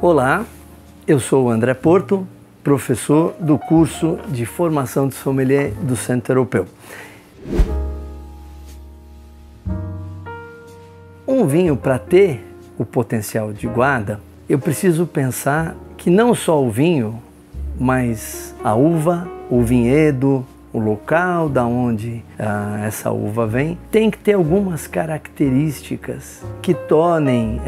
Olá, eu sou o André Porto, professor do curso de formação de sommelier do Centro Europeu. Um vinho, para ter o potencial de guarda, eu preciso pensar que não só o vinho, mas a uva, o vinhedo, o local da onde essa uva vem, tem que ter algumas características que tornem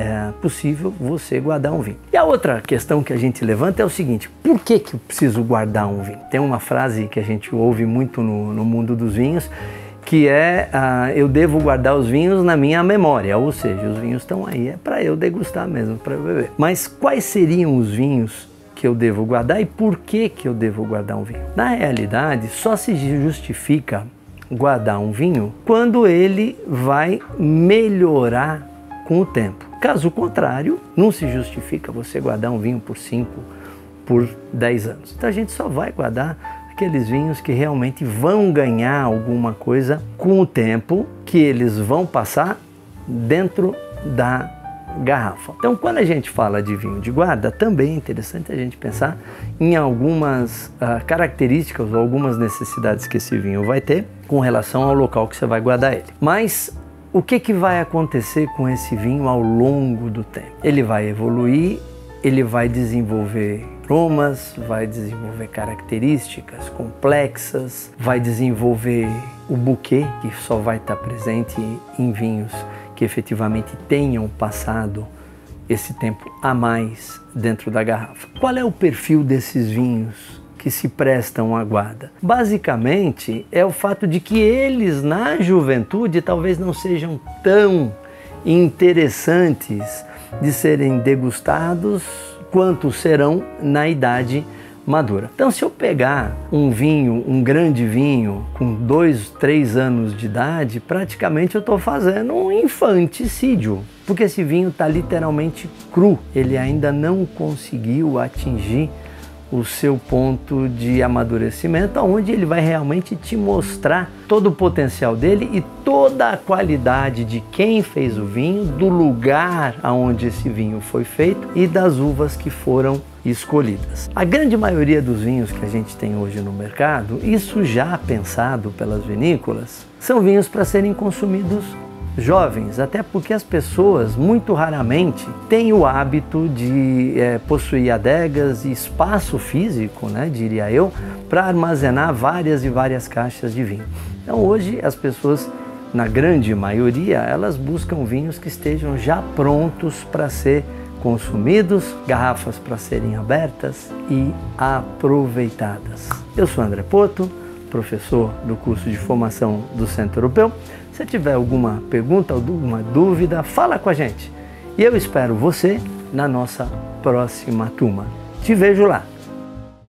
possível você guardar um vinho. E a outra questão que a gente levanta é o seguinte: por que que eu preciso guardar um vinho? Tem uma frase que a gente ouve muito no mundo dos vinhos, que é eu devo guardar os vinhos na minha memória, ou seja, os vinhos estão aí, é para eu degustar mesmo, para eu beber. Mas quais seriam os vinhos que eu devo guardar e por que que eu devo guardar um vinho? Na realidade, só se justifica guardar um vinho quando ele vai melhorar com o tempo. Caso contrário, não se justifica você guardar um vinho por 5, por 10 anos. Então a gente só vai guardar aqueles vinhos que realmente vão ganhar alguma coisa com o tempo, que eles vão passar dentro da garrafa. Então, quando a gente fala de vinho de guarda, também é interessante a gente pensar em algumas características ou algumas necessidades que esse vinho vai ter com relação ao local que você vai guardar ele. Mas o que que vai acontecer com esse vinho ao longo do tempo? Ele vai evoluir, ele vai desenvolver aromas, vai desenvolver características complexas, vai desenvolver o buquê, que só vai estar presente em vinhos que efetivamente tenham passado esse tempo a mais dentro da garrafa. Qual é o perfil desses vinhos que se prestam à guarda? Basicamente é o fato de que eles na juventude talvez não sejam tão interessantes de serem degustados quanto serão na idade madura. Então, se eu pegar um vinho, um grande vinho, com 2, 3 anos de idade, praticamente eu estou fazendo um infanticídio, porque esse vinho está literalmente cru, ele ainda não conseguiu atingir o seu ponto de amadurecimento, onde ele vai realmente te mostrar todo o potencial dele e toda a qualidade de quem fez o vinho, do lugar aonde esse vinho foi feito e das uvas que foram escolhidas. A grande maioria dos vinhos que a gente tem hoje no mercado, isso já pensado pelas vinícolas, são vinhos para serem consumidos jovens, até porque as pessoas muito raramente têm o hábito de possuir adegas e espaço físico, né, diria eu, para armazenar várias e várias caixas de vinho. Então hoje as pessoas, na grande maioria, elas buscam vinhos que estejam já prontos para ser consumidos, garrafas para serem abertas e aproveitadas. Eu sou André Porto, professor do curso de formação do Centro Europeu. Se tiver alguma pergunta, alguma dúvida, fala com a gente. E eu espero você na nossa próxima turma. Te vejo lá!